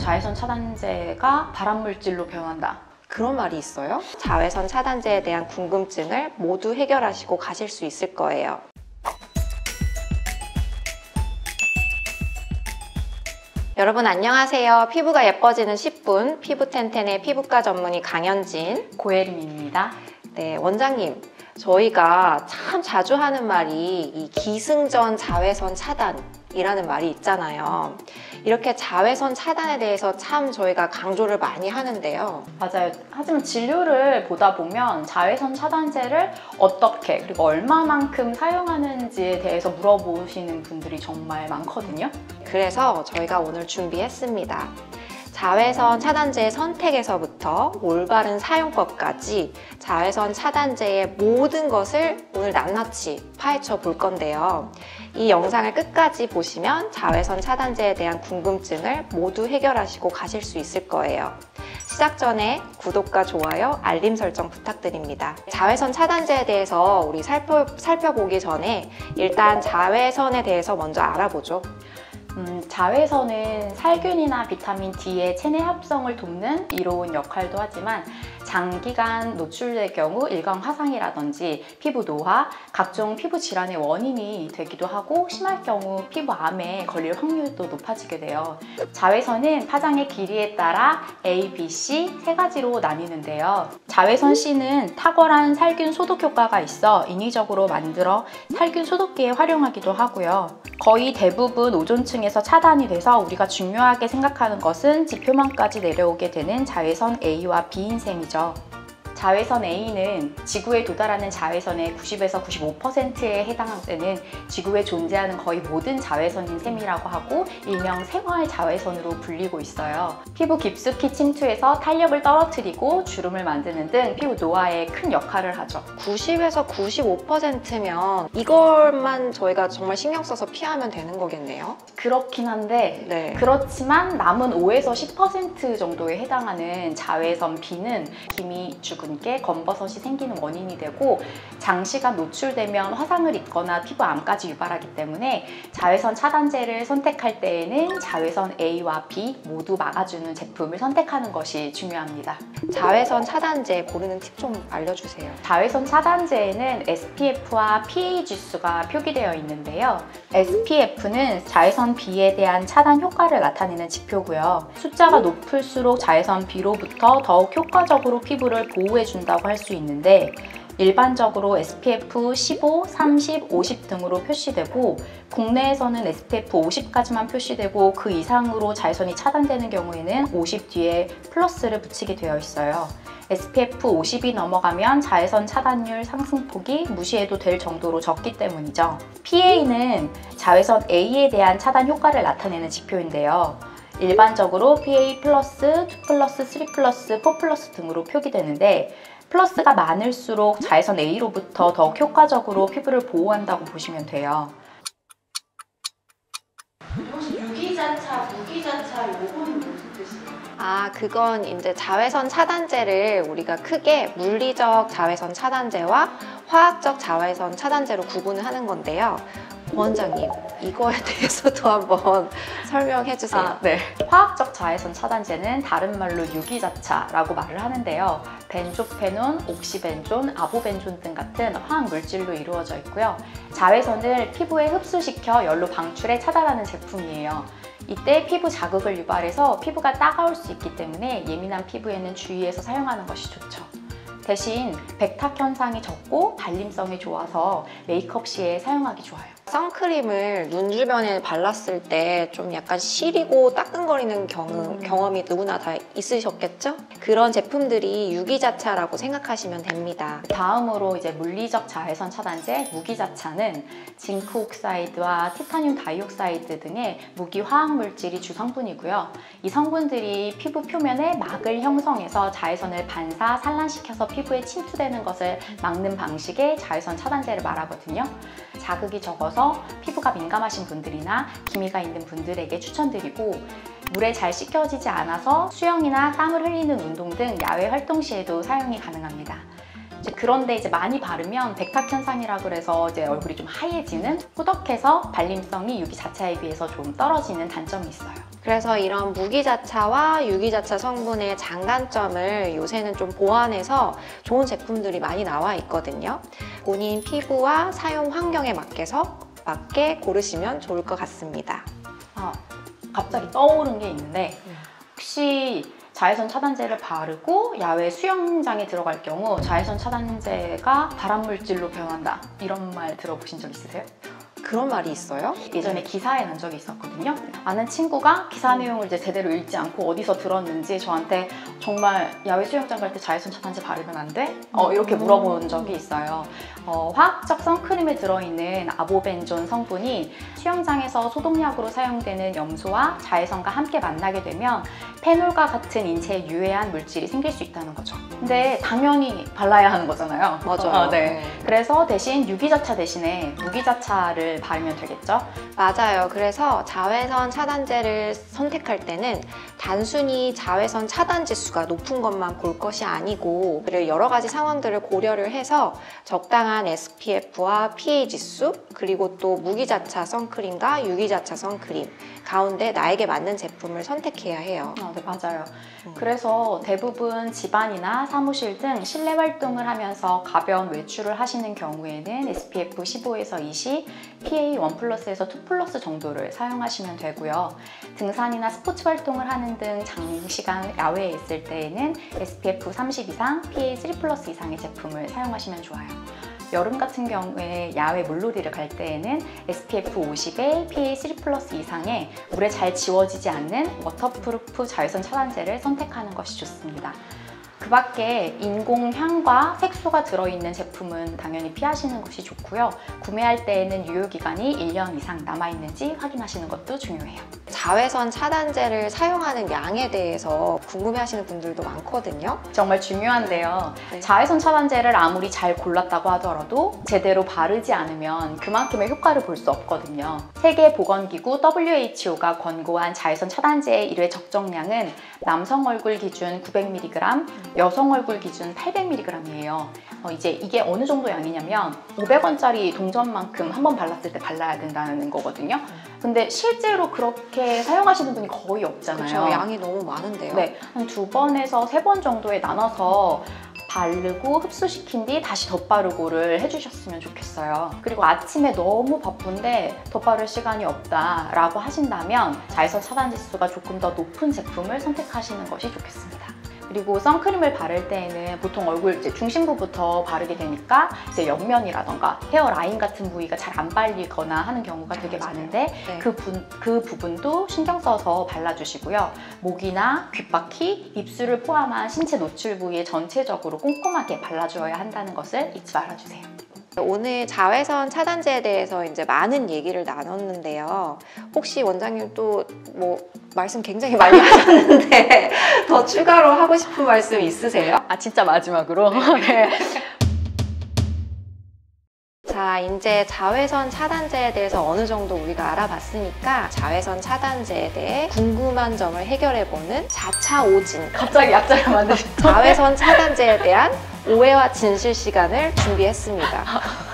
자외선 차단제가 발암물질로 변한다. 그런 말이 있어요? 자외선 차단제에 대한 궁금증을 모두 해결하시고 가실 수 있을 거예요. 여러분 안녕하세요. 피부가 예뻐지는 10분, 피부텐텐의 피부과 전문의 강현진, 고혜림입니다. 네, 원장님. 저희가 참 자주 하는 말이 이 기승전 자외선 차단이라는 말이 있잖아요. 이렇게 자외선 차단에 대해서 참 저희가 강조를 많이 하는데요. 맞아요. 하지만 진료를 보다 보면 자외선 차단제를 어떻게 그리고 얼마만큼 사용하는지에 대해서 물어보시는 분들이 정말 많거든요. 그래서 저희가 오늘 준비했습니다. 자외선 차단제의 선택에서부터 올바른 사용법까지 자외선 차단제의 모든 것을 오늘 낱낱이 파헤쳐 볼 건데요. 이 영상을 끝까지 보시면 자외선 차단제에 대한 궁금증을 모두 해결하시고 가실 수 있을 거예요. 시작 전에 구독과 좋아요, 알림 설정 부탁드립니다. 자외선 차단제에 대해서 우리 살펴보기 전에 일단 자외선에 대해서 먼저 알아보죠. 자외선은 살균이나 비타민 D의 체내 합성을 돕는 이로운 역할도 하지만 장기간 노출될 경우 일광 화상이라든지 피부 노화, 각종 피부 질환의 원인이 되기도 하고 심할 경우 피부암에 걸릴 확률도 높아지게 돼요. 자외선은 파장의 길이에 따라 A, B, C 세 가지로 나뉘는데요. 자외선 C는 탁월한 살균 소독 효과가 있어 인위적으로 만들어 살균 소독기에 활용하기도 하고요. 거의 대부분 오존층에 차단이 돼서 우리가 중요하게 생각하는 것은 지표면까지 내려오게 되는 자외선 A와 B인 셈이죠. 자외선 A는 지구에 도달하는 자외선의 90~95%에 해당되는 지구에 존재하는 거의 모든 자외선인 셈이라고 하고 일명 생활 자외선으로 불리고 있어요. 피부 깊숙이 침투해서 탄력을 떨어뜨리고 주름을 만드는 등 피부 노화에 큰 역할을 하죠. 90~95%면 이것만 저희가 정말 신경 써서 피하면 되는 거겠네요? 그렇긴 한데 네. 그렇지만 남은 5~10% 정도에 해당하는 자외선 B는 기미, 주근, 검버섯이 생기는 원인이 되고 장시간 노출되면 화상을 입거나 피부암까지 유발하기 때문에 자외선 차단제를 선택할 때에는 자외선 A와 B 모두 막아주는 제품을 선택하는 것이 중요합니다. 자외선 차단제 고르는 팁 좀 알려주세요. 자외선 차단제에는 SPF와 PA 지수가 표기되어 있는데요. SPF는 자외선 B에 대한 차단 효과를 나타내는 지표고요. 숫자가 높을수록 자외선 B로부터 더욱 효과적으로 피부를 보호해준다고 할 수 있는데 일반적으로 SPF 15, 30, 50 등으로 표시되고 국내에서는 SPF 50까지만 표시되고 그 이상으로 자외선이 차단되는 경우에는 50 뒤에 플러스를 붙이게 되어 있어요. SPF 50이 넘어가면 자외선 차단율 상승폭이 무시해도 될 정도로 적기 때문이죠. PA는 자외선 A에 대한 차단 효과를 나타내는 지표인데요. 일반적으로 PA+, 2+, 3+, 4+ 등으로 표기되는데 플러스가 많을수록 자외선 A로부터 더욱 효과적으로 피부를 보호한다고 보시면 돼요. 혹시 유기자차, 무기자차 요거는 무슨 뜻이에요? 아, 그건 이제 자외선 차단제를 우리가 크게 물리적 자외선 차단제와 화학적 자외선 차단제로 구분을 하는 건데요. 원장님, 이거에 대해서도 한번 설명해 주세요. 네. 화학적 자외선 차단제는 다른 말로 유기자차라고 말을 하는데요. 벤조페논, 옥시벤존, 아보벤존 등 같은 화학 물질로 이루어져 있고요. 자외선을 피부에 흡수시켜 열로 방출해 차단하는 제품이에요. 이때 피부 자극을 유발해서 피부가 따가울 수 있기 때문에 예민한 피부에는 주의해서 사용하는 것이 좋죠. 대신 백탁 현상이 적고 발림성이 좋아서 메이크업 시에 사용하기 좋아요. 선크림을 눈 주변에 발랐을 때 좀 약간 시리고 따끔거리는 경험이 누구나 다 있으셨겠죠? 그런 제품들이 유기자차라고 생각하시면 됩니다. 다음으로 이제 물리적 자외선 차단제 무기자차는 징크 옥사이드와 티타늄 다이옥사이드 등의 무기 화학 물질이 주 성분이고요. 이 성분들이 피부 표면에 막을 형성해서 자외선을 반사, 산란시켜서 피부에 침투되는 것을 막는 방식의 자외선 차단제를 말하거든요. 자극이 적어서 피부가 민감하신 분들이나 기미가 있는 분들에게 추천드리고 물에 잘 씻겨지지 않아서 수영이나 땀을 흘리는 운동 등 야외 활동 시에도 사용이 가능합니다. 그런데 이제 많이 바르면 백탁 현상이라고 해서 이제 얼굴이 좀 하얘지는, 꾸덕해서 발림성이 유기자차에 비해서 좀 떨어지는 단점이 있어요. 그래서 이런 무기자차와 유기자차 성분의 장단점을 요새는 좀 보완해서 좋은 제품들이 많이 나와 있거든요. 본인 피부와 사용 환경에 맞게 고르시면 좋을 것 같습니다. 갑자기 떠오른 게 있는데, 혹시 자외선 차단제를 바르고 야외 수영장에 들어갈 경우 자외선 차단제가 발암물질로 변한다, 이런 말 들어보신 적 있으세요? 그런 말이 있어요? 예전에 기사에 난 적이 있었거든요. 아는 친구가 기사 내용을 이제 제대로 읽지 않고 어디서 들었는지 저한테 정말 야외 수영장 갈 때 자외선 차단제 바르면 안 돼? 이렇게 물어본 적이 있어요. 화학적 선크림에 들어있는 아보벤존 성분이 수영장에서 소독약으로 사용되는 염소와 자외선과 함께 만나게 되면 페놀과 같은 인체에 유해한 물질이 생길 수 있다는 거죠. 근데 당연히 발라야 하는 거잖아요. 맞아요. 네. 그래서 대신 유기자차 대신에 무기자차를 바르면 되겠죠? 맞아요. 그래서 자외선 차단제를 선택할 때는 단순히 자외선 차단지수가 높은 것만 볼 것이 아니고 여러 가지 상황들을 고려를 해서 적당한 SPF와 PA 지수, 그리고 또 무기자차 선크림과 유기자차 선크림 가운데 나에게 맞는 제품을 선택해야 해요. 네, 맞아요. 그래서 대부분 집안이나 사무실 등 실내 활동을 하면서 가벼운 외출을 하시는 경우에는 SPF 15에서 20, PA 1+에서 2+ 정도를 사용하시면 되고요. 등산이나 스포츠 활동을 하는 등 장시간 야외에 있을 때에는 SPF 30 이상, PA 3+ 이상의 제품을 사용하시면 좋아요. 여름 같은 경우에 야외 물놀이를 갈 때에는 SPF 50에 PA 3+ 이상의 물에 잘 지워지지 않는 워터프루프 자외선 차단제를 선택하는 것이 좋습니다. 그 밖에 인공향과 색소가 들어있는 제품은 당연히 피하시는 것이 좋고요. 구매할 때에는 유효기간이 1년 이상 남아있는지 확인하시는 것도 중요해요. 자외선 차단제를 사용하는 양에 대해서 궁금해하시는 분들도 많거든요. 정말 중요한데요. 자외선 차단제를 아무리 잘 골랐다고 하더라도 제대로 바르지 않으면 그만큼의 효과를 볼 수 없거든요. 세계보건기구 WHO가 권고한 자외선 차단제의 1회 적정량은 남성 얼굴 기준 900mg, 여성 얼굴 기준 800mg이에요. 이제 이게 어느 정도 양이냐면 500원짜리 동전만큼 한 번 발랐을 때 발라야 된다는 거거든요. 근데 실제로 그렇게 사용하시는 분이 거의 없잖아요. 그쵸, 양이 너무 많은데요. 네, 한 2번에서 3번 정도에 나눠서 바르고 흡수시킨 뒤 다시 덧바르고를 해주셨으면 좋겠어요. 그리고 아침에 너무 바쁜데 덧바를 시간이 없다 라고 하신다면 자외선 차단지수가 조금 더 높은 제품을 선택하시는 것이 좋겠습니다. 그리고 선크림을 바를 때에는 보통 얼굴 이제 중심부부터 바르게 되니까 이제 옆면이라던가 헤어라인 같은 부위가 잘 안 발리거나 하는 경우가 되게 많은데, 네. 그 부분도 신경 써서 발라주시고요. 목이나 귓바퀴, 입술을 포함한 신체 노출 부위에 전체적으로 꼼꼼하게 발라주어야 한다는 것을 잊지 말아주세요. 오늘 자외선 차단제에 대해서 이제 많은 얘기를 나눴는데요. 혹시 원장님 또 뭐 말씀 굉장히 많이 하셨는데 더 추가로 하고 싶은 말씀 있으세요? 진짜 마지막으로. 네. 자, 이제 자외선 차단제에 대해서 어느 정도 우리가 알아봤으니까 자외선 차단제에 대해 궁금한 점을 해결해보는 자차오진, 갑자기 약자를 만드셨죠? 자외선 차단제에 대한 오해와 진실 시간을 준비했습니다.